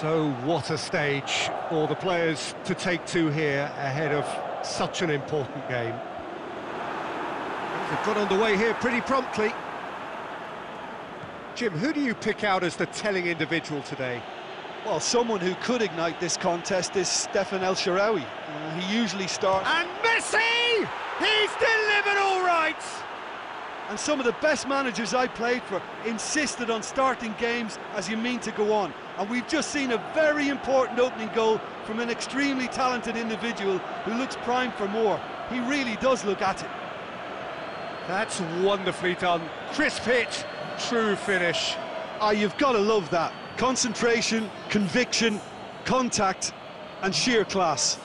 So what a stage for the players to take to here ahead of such an important game. They've got underway here pretty promptly. Jim, who do you pick out as the telling individual today? Well, someone who could ignite this contest is Stefan El Shaarawy. He usually starts... And Messi! He's delivered all right! And some of the best managers I played for insisted on starting games as you mean to go on. And we've just seen a very important opening goal from an extremely talented individual who looks primed for more. He really does look at it. That's wonderfully done. Crisp hit, true finish. Ah, you've got to love that. Concentration, conviction, contact, and sheer class.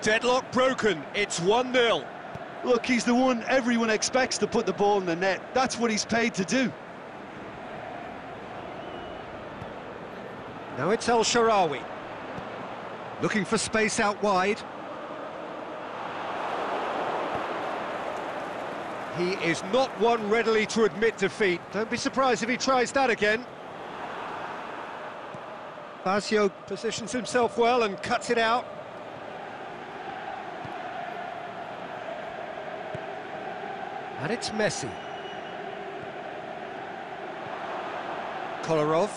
Deadlock broken, it's 1-0. Look, he's the one everyone expects to put the ball in the net. That's what he's paid to do. Now it's El Shaarawy. Looking for space out wide. He is not one readily to admit defeat. Don't be surprised if he tries that again. Fazio positions himself well and cuts it out. And it's Messi. Kolarov.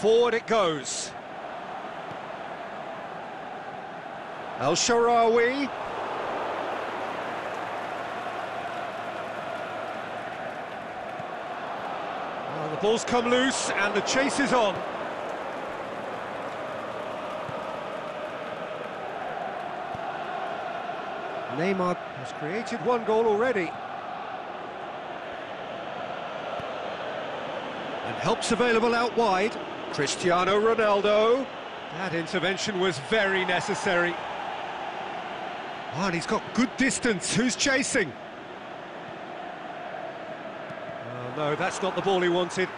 Forward it goes. El Shaarawy. Well, the ball's come loose and the chase is on. Neymar has created one goal already. And help's available out wide. Cristiano Ronaldo. That intervention was very necessary. Oh, and he's got good distance. Who's chasing? Oh, no, that's not the ball he wanted.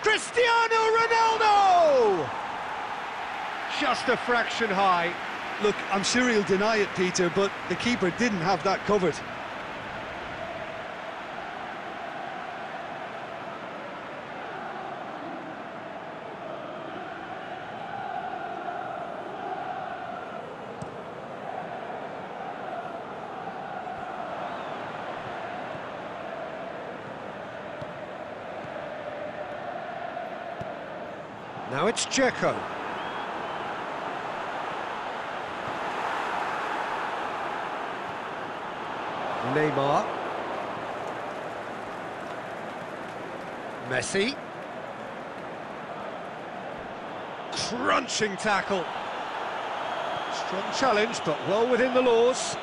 Cristiano Ronaldo! Just a fraction high. Look, I'm sure he'll deny it, Peter, but the keeper didn't have that covered. Now it's Dzeko. Neymar. Messi. Crunching tackle. Strong challenge, but well within the laws.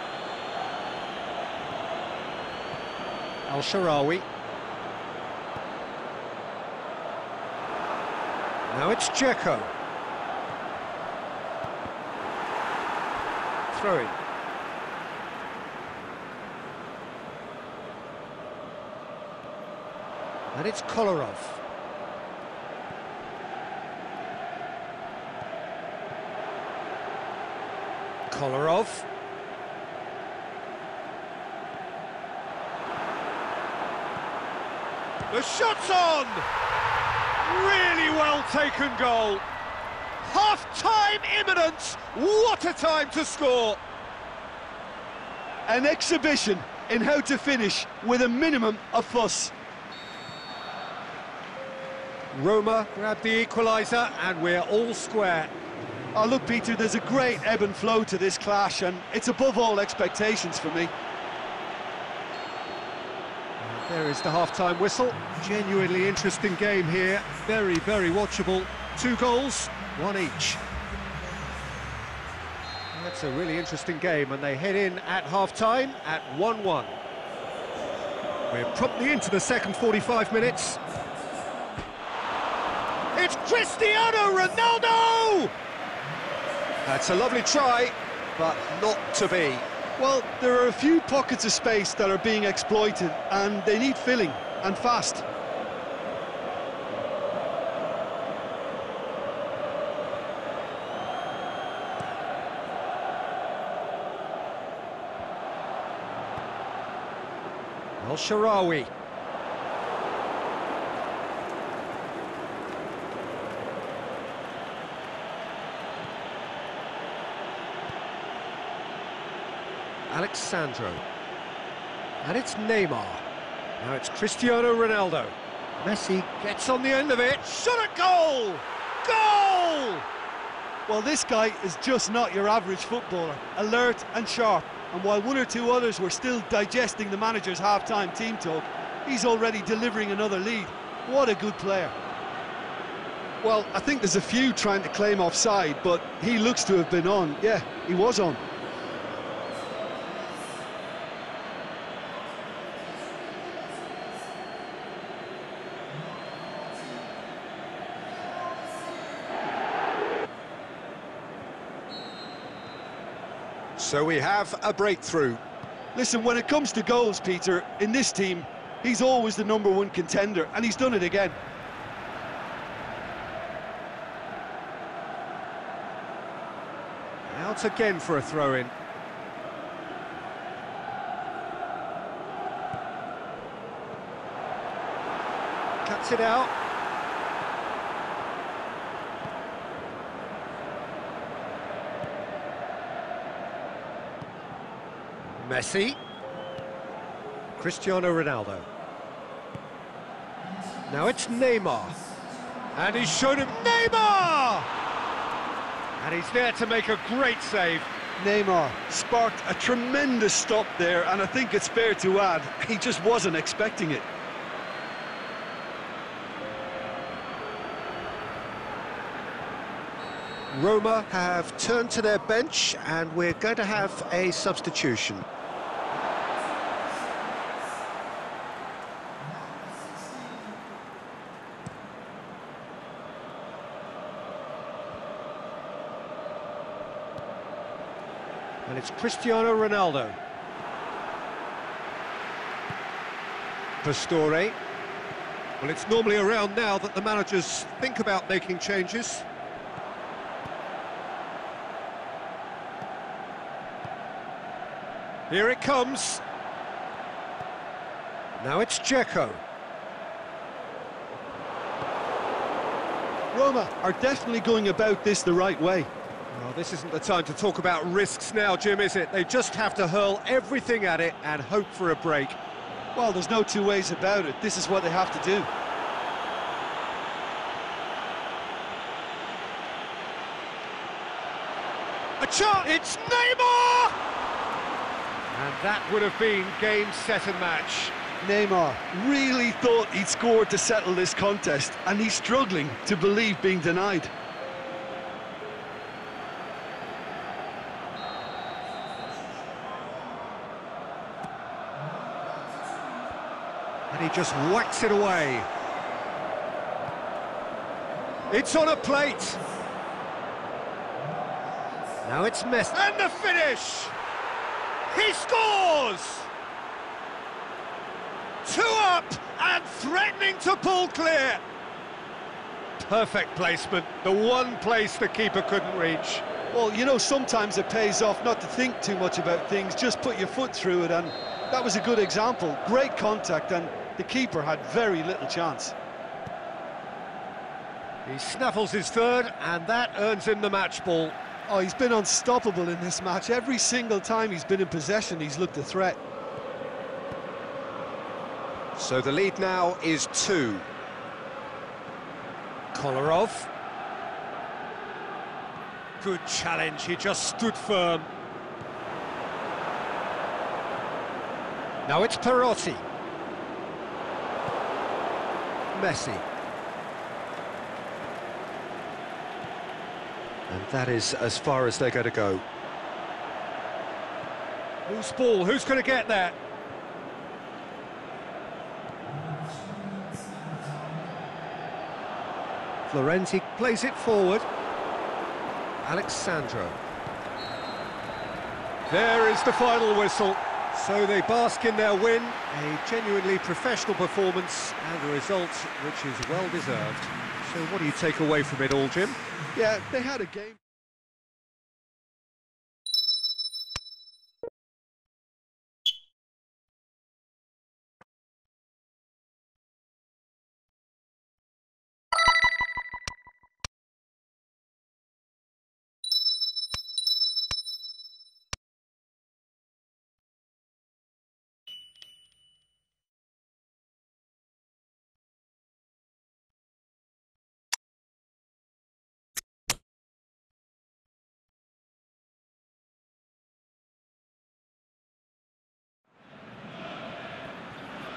El Shaarawy. Now it's Dzeko. Throw in. And it's Kolarov. Kolarov. The shot's on! Really well taken goal. Half-time imminent! What a time to score! An exhibition in how to finish with a minimum of fuss. Roma grabbed the equaliser and we're all square. Oh, look, Peter, there's a great ebb and flow to this clash and it's above all expectations for me. There is the half-time whistle. Genuinely interesting game here. Very, very watchable. 2 goals, 1 each. Let's It's a really interesting game, and they head in at half-time at 1-1. We're promptly into the second 45 minutes. It's Cristiano Ronaldo! That's a lovely try, but not to be. Well, there are a few pockets of space that are being exploited, and they need filling, and fast. El Shaarawy. Alexandro. And it's Neymar. Now it's Cristiano Ronaldo. Messi gets on the end of it. Shot at goal! Goal! Well, this guy is just not your average footballer. Alert and sharp. And while one or two others were still digesting the manager's half-time team talk, he's already delivering another lead. What a good player. Well, I think there's a few trying to claim offside, but he looks to have been on. Yeah, he was on. So we have a breakthrough. Listen, when it comes to goals, Peter, in this team, he's always the number one contender, and he's done it again. Out again for a throw-in. Cuts it out. Messi, Cristiano Ronaldo. Now it's Neymar, and he's shown him Neymar! And he's there to make a great save. Neymar sparked a tremendous stop there, and I think it's fair to add, he just wasn't expecting it. Roma have turned to their bench, and we're going to have a substitution. And it's Cristiano Ronaldo. Pastore. Well, it's normally around now that the managers think about making changes. Here it comes. Now it's Dzeko. Roma are definitely going about this the right way. Well, this isn't the time to talk about risks now, Jim, is it? They just have to hurl everything at it and hope for a break. Well, there's no two ways about it. This is what they have to do. A shot! It's Neymar! And that would have been game, set and match. Neymar really thought he'd scored to settle this contest, and he's struggling to believe being denied. And he just whacks it away. It's on a plate. Now it's Messi. And the finish! He scores! Two up and threatening to pull clear. Perfect placement, the one place the keeper couldn't reach. Well, you know, sometimes it pays off not to think too much about things, just put your foot through it, and that was a good example. Great contact, and the keeper had very little chance. He snaffles his third, and that earns him the match ball. Oh, he's been unstoppable in this match. Every single time he's been in possession, he's looked a threat. So the lead now is 2. Kolarov. Good challenge, he just stood firm. Now it's Perotti. Messi. And that is as far as they're going to go. Loose ball, who's going to get that? Florenzi plays it forward. Alexandro. There is the final whistle. So they bask in their win, a genuinely professional performance, and the result, which is well deserved. So what do you take away from it all, Jim? Yeah, they had a game.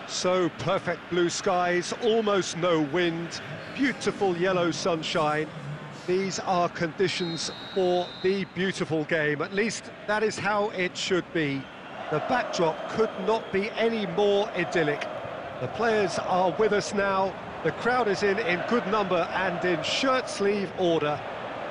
So perfect blue skies, almost no wind, beautiful yellow sunshine. These are conditions for the beautiful game. At least that is how it should be. The backdrop could not be any more idyllic. The players are with us now. The crowd is in good number and in shirt sleeve order.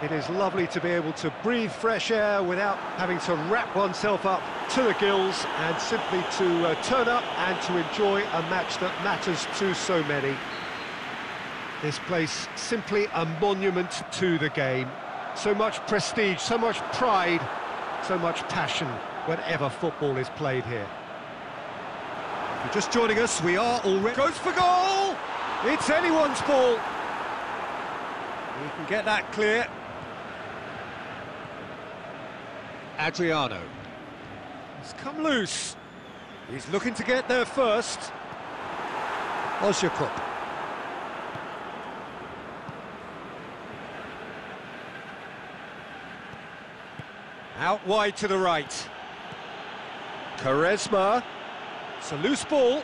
It is lovely to be able to breathe fresh air without having to wrap oneself up to the gills, and simply to turn up and to enjoy a match that matters to so many. This place simply a monument to the game. So much prestige, so much pride, so much passion whenever football is played here. If you're just joining us, we are already... Goes for goal! It's anyone's ball. You can get that clear. Adriano. He's come loose. He's looking to get there first. Özyakup. Out wide to the right. Quaresma. It's a loose ball.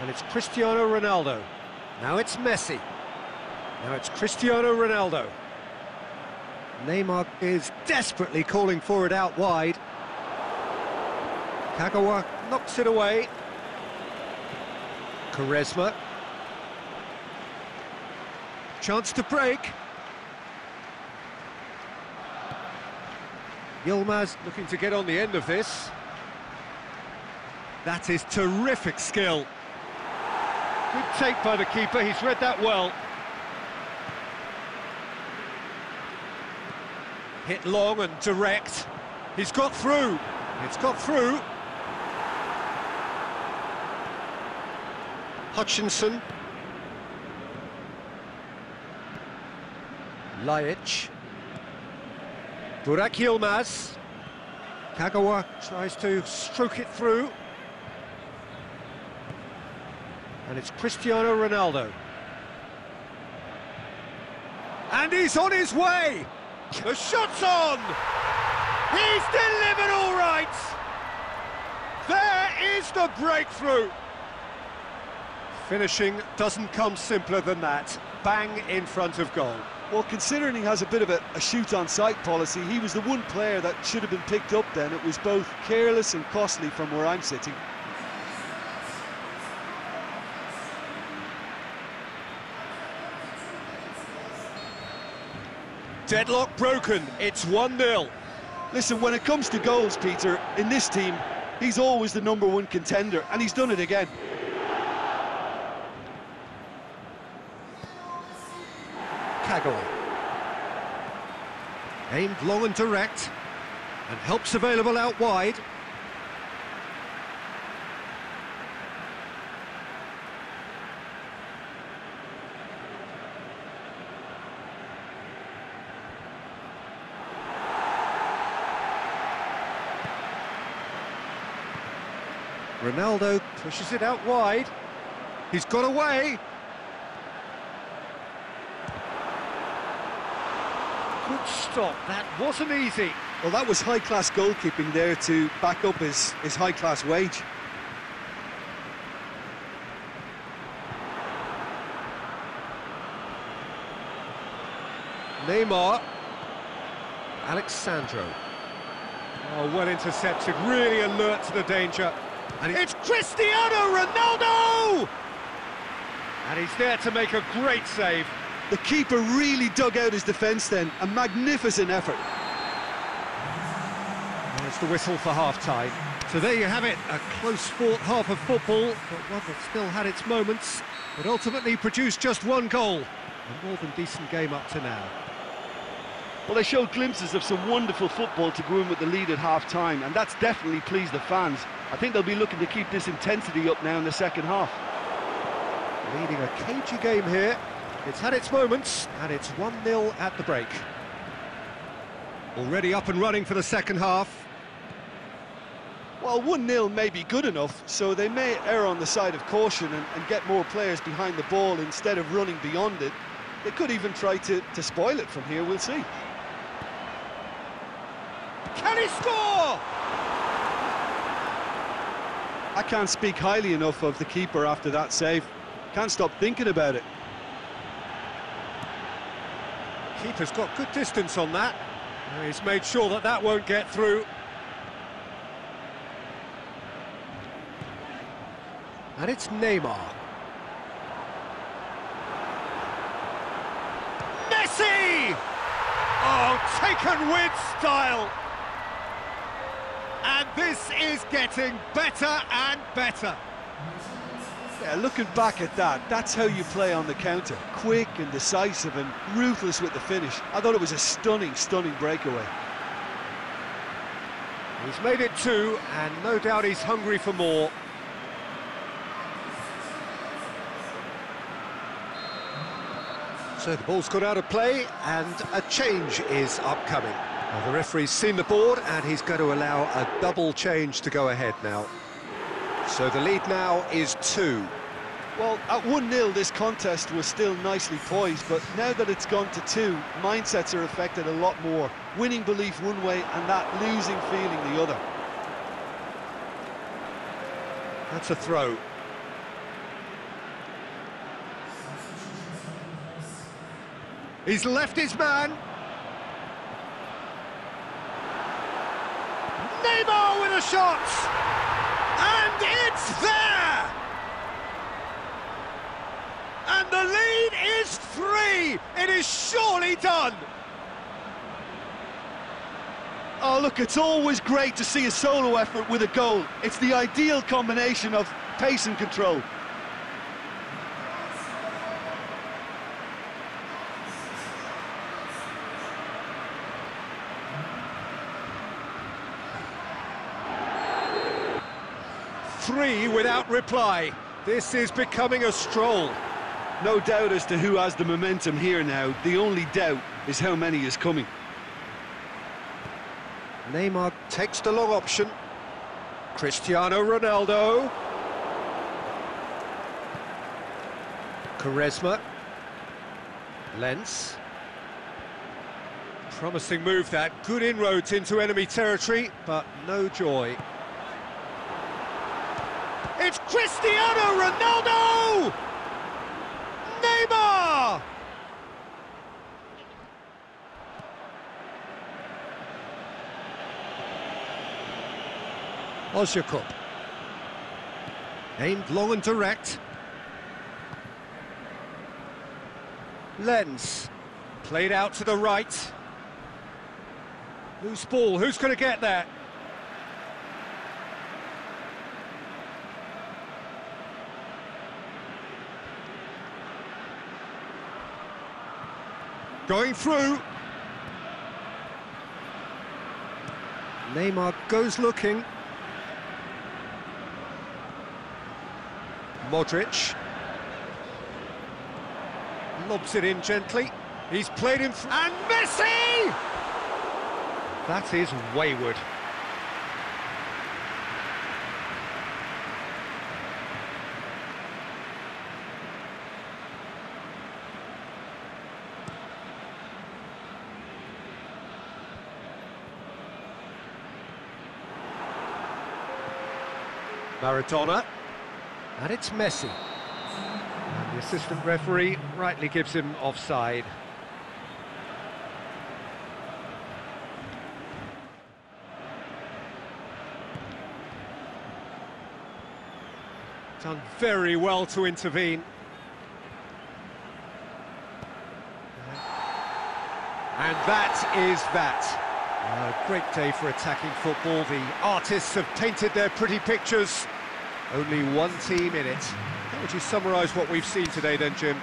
And it's Cristiano Ronaldo. Now it's Messi. Now it's Cristiano Ronaldo. Neymar is desperately calling for it out wide. Kagawa knocks it away. Quaresma. Chance to break. Yilmaz looking to get on the end of this. That is terrific skill. Good take by the keeper, he's read that well. Hit long and direct. He's got through. It's got through. Hutchinson. Lajic. Durak Yilmaz. Kagawa tries to stroke it through. And it's Cristiano Ronaldo. And he's on his way! The shot's on! He's delivered all right! There is the breakthrough! Finishing doesn't come simpler than that. Bang in front of goal. Well, considering he has a bit of a shoot-on-sight policy, he was the one player that should have been picked up then. It was both careless and costly from where I'm sitting. Deadlock broken, it's 1-0. Listen, when it comes to goals, Peter, in this team, he's always the number one contender, and he's done it again. Kagawa. Aimed long and direct, and help's available out wide. Ronaldo pushes it out wide. He's got away. Good stop. That wasn't easy. Well, that was high-class goalkeeping there to back up his high-class wage. Neymar. Alexandro. Oh, well intercepted, really alert to the danger. And it's Cristiano Ronaldo! And he's there to make a great save. The keeper really dug out his defence then, a magnificent effort. And it's the whistle for half-time. So there you have it, a close sport half of football, but one that still had its moments, but ultimately produced just one goal. A more than decent game up to now. Well, they showed glimpses of some wonderful football to go in with the lead at half-time, and that's definitely pleased the fans. I think they'll be looking to keep this intensity up now in the second half. Leading a cagey game here. It's had its moments, and it's 1-0 at the break. Already up and running for the second half. Well, 1-0 may be good enough, so they may err on the side of caution and get more players behind the ball instead of running beyond it. They could even try to spoil it from here, we'll see. Can he score? I can't speak highly enough of the keeper after that save. Can't stop thinking about it. Keeper's got good distance on that. He's made sure that that won't get through. And it's Neymar. Messi! Oh, taken with style. And this is getting better and better. Yeah, looking back at that, that's how you play on the counter. Quick and decisive and ruthless with the finish. I thought it was a stunning, stunning breakaway. He's made it two, and no doubt he's hungry for more. So the ball's got out of play, and a change is upcoming. Well, the referee's seen the board, and he's going to allow a double change to go ahead now. So the lead now is 2. Well, at 1-0 this contest was still nicely poised, but now that it's gone to 2, mindsets are affected a lot more. Winning belief one way and that losing feeling the other. That's a throw. He's left his man. Neymar with a shot! And it's there! And the lead is 3! It is surely done! Oh, look, it's always great to see a solo effort with a goal. It's the ideal combination of pace and control. Three without reply. This is becoming a stroll. No doubt as to who has the momentum here now. The only doubt is how many is coming. Neymar takes the long option. Cristiano Ronaldo. Quaresma. Lenz. Promising move that. Good inroads into enemy territory, but no joy. It's Cristiano Ronaldo! Neymar! Özyakup. Aimed long and direct. Lenz. Played out to the right. Loose ball, who's going to get that? Going through. Neymar goes looking. Modric. Lobs it in gently. He's played him through. And Messi! That is wayward. Maradona, and it's Messi. And the assistant referee rightly gives him offside. Done very well to intervene. And that is that. A great day for attacking football. The artists have painted their pretty pictures. Only one team in it. How would you summarise what we've seen today then, Jim?